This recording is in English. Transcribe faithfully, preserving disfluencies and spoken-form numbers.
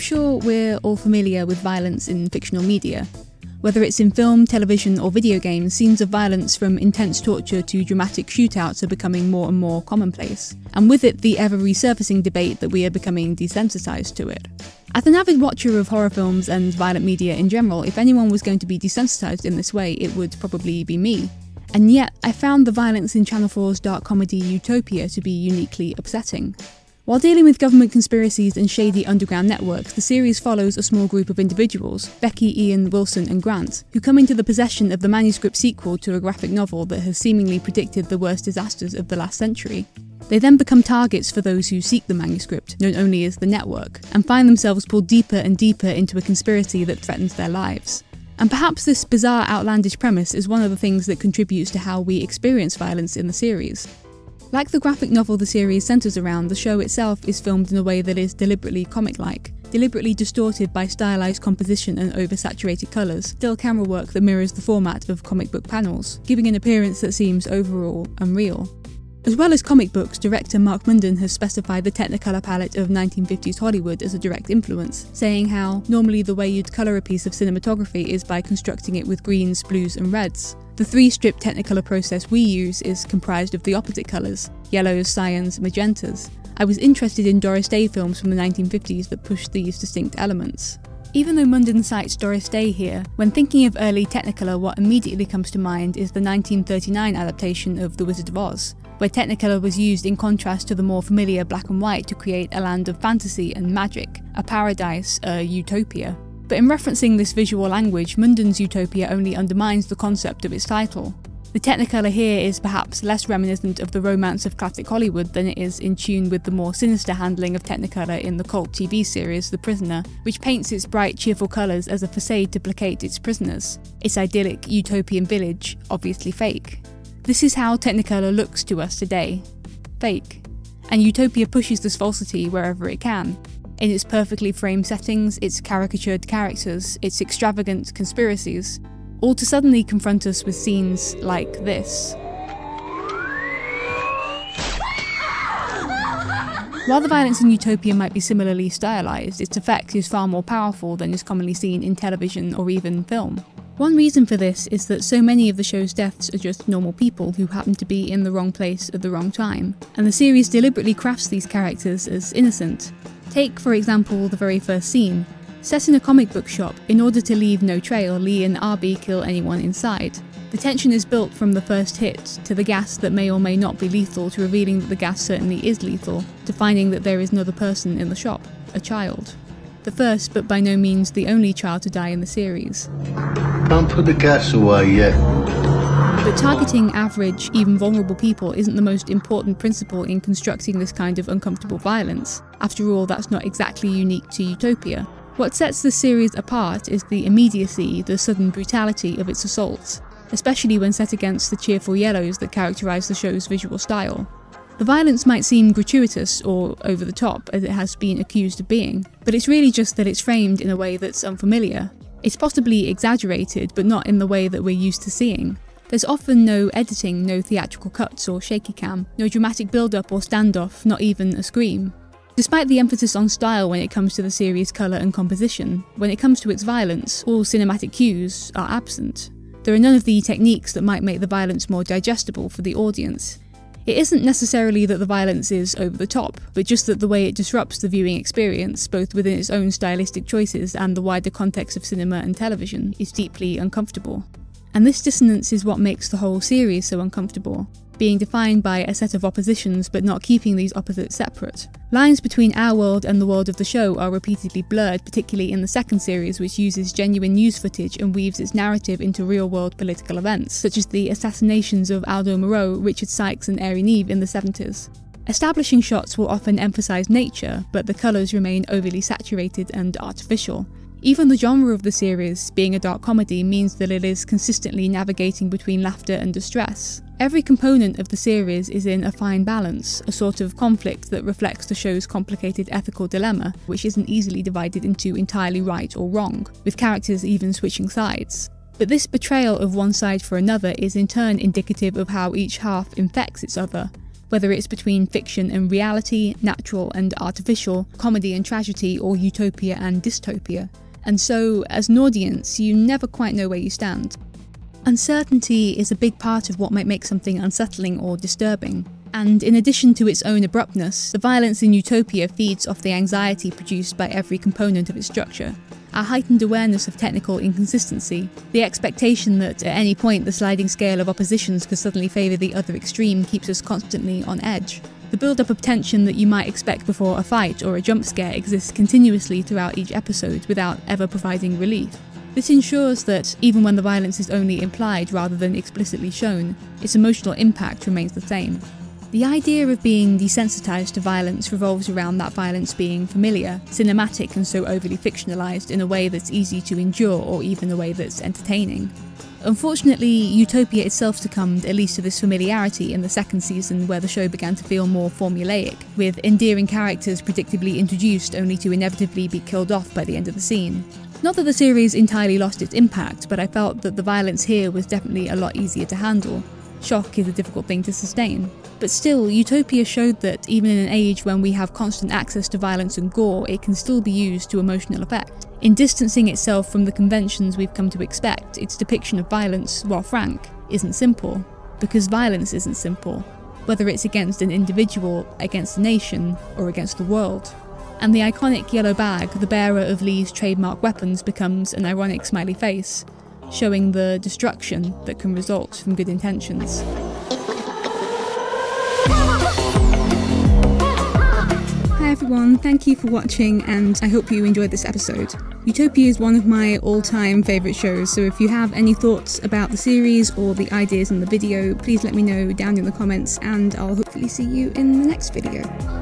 sure we're all familiar with violence in fictional media. Whether it's in film, television or video games, scenes of violence from intense torture to dramatic shootouts are becoming more and more commonplace, and with it the ever-resurfacing debate that we are becoming desensitised to it. As an avid watcher of horror films and violent media in general, if anyone was going to be desensitised in this way, it would probably be me. And yet, I found the violence in Channel four's dark comedy Utopia to be uniquely upsetting. While dealing with government conspiracies and shady underground networks, the series follows a small group of individuals, Becky, Ian, Wilson and Grant, who come into the possession of the manuscript sequel to a graphic novel that has seemingly predicted the worst disasters of the last century. They then become targets for those who seek the manuscript, known only as the Network, and find themselves pulled deeper and deeper into a conspiracy that threatens their lives. And perhaps this bizarre, outlandish premise is one of the things that contributes to how we experience violence in the series. Like the graphic novel the series centres around, the show itself is filmed in a way that is deliberately comic-like, deliberately distorted by stylised composition and oversaturated colours, still camera work that mirrors the format of comic book panels, giving an appearance that seems overall unreal. As well as comic books, director Mark Munden has specified the Technicolor palette of nineteen fifties Hollywood as a direct influence, saying how, normally the way you'd colour a piece of cinematography is by constructing it with greens, blues and reds. The three-strip Technicolor process we use is comprised of the opposite colours, yellows, cyans, magentas. I was interested in Doris Day films from the nineteen fifties that pushed these distinct elements. Even though Munden cites Doris Day here, when thinking of early Technicolor, what immediately comes to mind is the nineteen thirty-nine adaptation of The Wizard of Oz, where Technicolor was used in contrast to the more familiar black and white to create a land of fantasy and magic, a paradise, a utopia. But in referencing this visual language, Munden's Utopia only undermines the concept of its title. The Technicolor here is perhaps less reminiscent of the romance of classic Hollywood than it is in tune with the more sinister handling of Technicolor in the cult T V series The Prisoner, which paints its bright, cheerful colours as a facade to placate its prisoners, its idyllic utopian village, obviously fake. This is how Technicolor looks to us today. Fake. And Utopia pushes this falsity wherever it can. In its perfectly framed settings, its caricatured characters, its extravagant conspiracies, all to suddenly confront us with scenes like this. While the violence in Utopia might be similarly stylised, its effect is far more powerful than is commonly seen in television or even film. One reason for this is that so many of the show's deaths are just normal people who happen to be in the wrong place at the wrong time, and the series deliberately crafts these characters as innocent. Take, for example, the very first scene. Set in a comic book shop, in order to leave no trail, Lee and Arby kill anyone inside. The tension is built from the first hit, to the gas that may or may not be lethal, to revealing that the gas certainly is lethal, to finding that there is another person in the shop, a child. The first, but by no means the only child to die in the series. Don't put the gas away yet. But targeting average, even vulnerable people isn't the most important principle in constructing this kind of uncomfortable violence. After all, that's not exactly unique to Utopia. What sets the series apart is the immediacy, the sudden brutality of its assaults, especially when set against the cheerful yellows that characterise the show's visual style. The violence might seem gratuitous or over the top, as it has been accused of being, but it's really just that it's framed in a way that's unfamiliar. It's possibly exaggerated, but not in the way that we're used to seeing. There's often no editing, no theatrical cuts or shaky cam, no dramatic build-up or standoff, not even a scream. Despite the emphasis on style when it comes to the series' colour and composition, when it comes to its violence, all cinematic cues are absent. There are none of the techniques that might make the violence more digestible for the audience. It isn't necessarily that the violence is over the top, but just that the way it disrupts the viewing experience, both within its own stylistic choices and the wider context of cinema and television, is deeply uncomfortable. And this dissonance is what makes the whole series so uncomfortable, being defined by a set of oppositions but not keeping these opposites separate. Lines between our world and the world of the show are repeatedly blurred, particularly in the second series, which uses genuine news footage and weaves its narrative into real-world political events, such as the assassinations of Aldo Moro, Richard Sykes and Airey Neve in the seventies. Establishing shots will often emphasise nature, but the colours remain overly saturated and artificial. Even the genre of the series, being a dark comedy, means that it is consistently navigating between laughter and distress. Every component of the series is in a fine balance, a sort of conflict that reflects the show's complicated ethical dilemma, which isn't easily divided into entirely right or wrong, with characters even switching sides. But this betrayal of one side for another is in turn indicative of how each half infects its other. whether it's between fiction and reality, natural and artificial, comedy and tragedy, or utopia and dystopia. And so, as an audience, you never quite know where you stand. Uncertainty is a big part of what might make something unsettling or disturbing. And in addition to its own abruptness, the violence in Utopia feeds off the anxiety produced by every component of its structure. Our heightened awareness of technical inconsistency, the expectation that at any point the sliding scale of oppositions could suddenly favour the other extreme, keeps us constantly on edge. The build-up of tension that you might expect before a fight or a jump scare exists continuously throughout each episode without ever providing relief. This ensures that, even when the violence is only implied rather than explicitly shown, its emotional impact remains the same. The idea of being desensitised to violence revolves around that violence being familiar, cinematic and so overly fictionalised in a way that's easy to endure or even a way that's entertaining. Unfortunately, Utopia itself succumbed at least to this familiarity in the second season, where the show began to feel more formulaic, with endearing characters predictably introduced only to inevitably be killed off by the end of the scene. Not that the series entirely lost its impact, but I felt that the violence here was definitely a lot easier to handle. Shock is a difficult thing to sustain. But still, Utopia showed that even in an age when we have constant access to violence and gore, it can still be used to emotional effect. In distancing itself from the conventions we've come to expect, its depiction of violence, while frank, isn't simple. Because violence isn't simple, whether it's against an individual, against a nation, or against the world. And the iconic yellow bag, the bearer of Lee's trademark weapons, becomes an ironic smiley face, showing the destruction that can result from good intentions. Hi everyone, thank you for watching and I hope you enjoyed this episode. Utopia is one of my all-time favourite shows, so if you have any thoughts about the series or the ideas in the video, please let me know down in the comments and I'll hopefully see you in the next video.